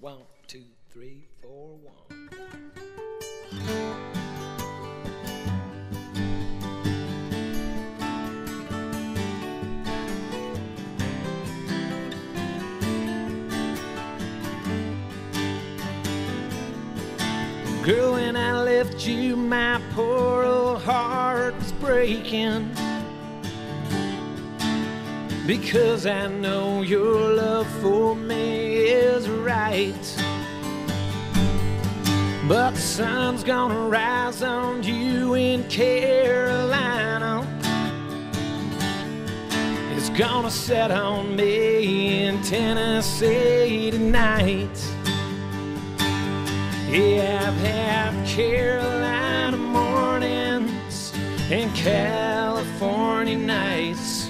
1, 2, 3, 4, 1. Girl, when I left you, my poor old heart was breaking, because I know your love for me is right. But the sun's gonna rise on you in Carolina. It's gonna set on me in Tennessee tonight. Yeah, I've had Carolina mornings and California nights,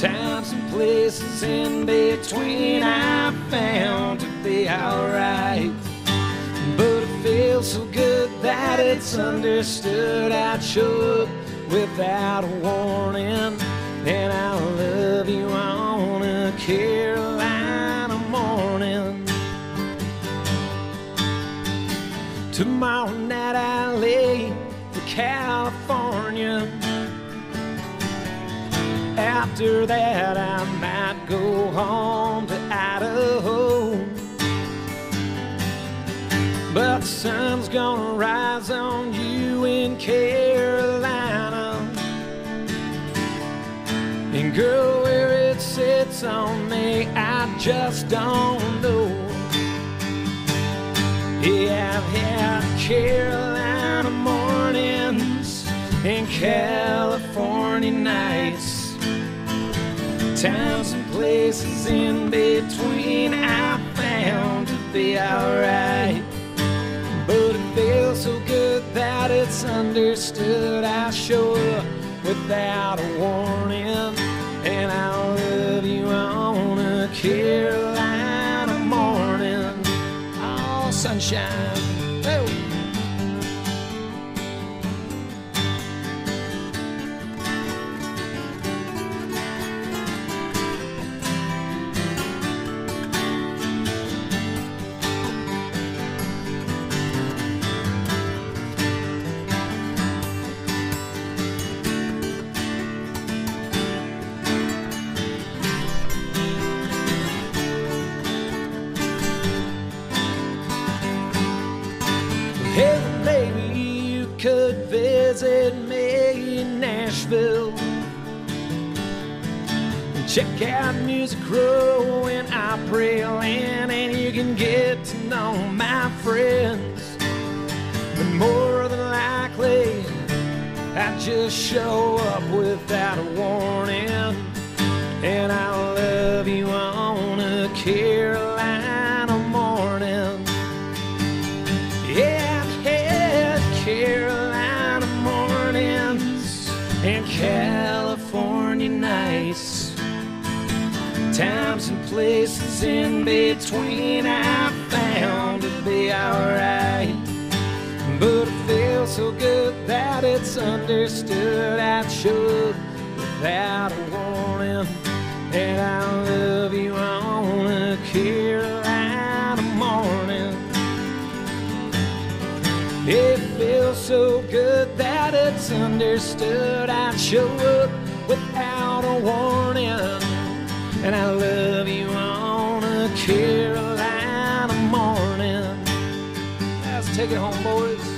times and places in between I found to be alright. But it feels so good that it's understood I should without a warning. And I'll love you on a Carolina morning. Tomorrow night I leave for California. After that I might go home to Idaho. But the sun's gonna rise on you in Carolina. And girl, where it sits on me, I just don't know. Yeah, I've had Carolina mornings and California nights, times and places in between I found to be alright. But it feels so good that it's understood I sure without a warning. And I'll love you on a Carolina morning. Oh, sunshine. Oh. Hey, baby, you could visit me in Nashville and check out Music Row and Opryland, and you can get to know my friends. But more than likely, I just show up without a warning. And I'll love you on a Carolina morning. Yeah. Carolina mornings and California nights, times and places in between I found to be alright. But it feels so good that it's understood I should without a warning. And I'll love you on a Carolina morning. It feels so good that it's understood I show up without a warning. And I love you on a Carolina morning. Let's take it home, boys.